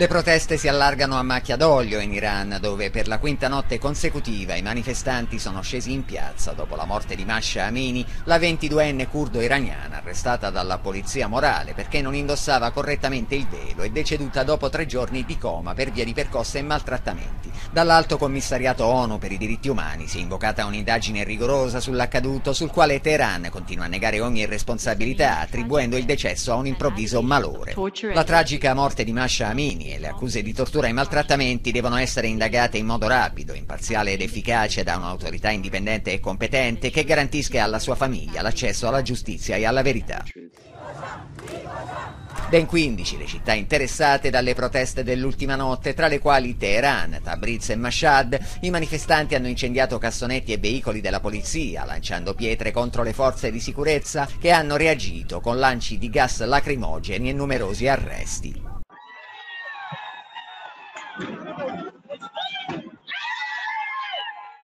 Le proteste si allargano a macchia d'olio in Iran, dove per la quinta notte consecutiva i manifestanti sono scesi in piazza dopo la morte di Masha Amini, la 22enne curdo iraniana arrestata dalla polizia morale perché non indossava correttamente il velo e deceduta dopo 3 giorni di coma per via di percosse e maltrattamenti. Dall'Alto Commissariato ONU per i diritti umani si è invocata un'indagine rigorosa sull'accaduto, sul quale Teheran continua a negare ogni responsabilità, attribuendo il decesso a un improvviso malore. La tragica morte di Masha Amini e le accuse di tortura e maltrattamenti devono essere indagate in modo rapido, imparziale ed efficace da un'autorità indipendente e competente che garantisca alla sua famiglia l'accesso alla giustizia e alla verità. Ben 15 le città interessate dalle proteste dell'ultima notte, tra le quali Teheran, Tabriz e Mashhad. I manifestanti hanno incendiato cassonetti e veicoli della polizia, lanciando pietre contro le forze di sicurezza, che hanno reagito con lanci di gas lacrimogeni e numerosi arresti.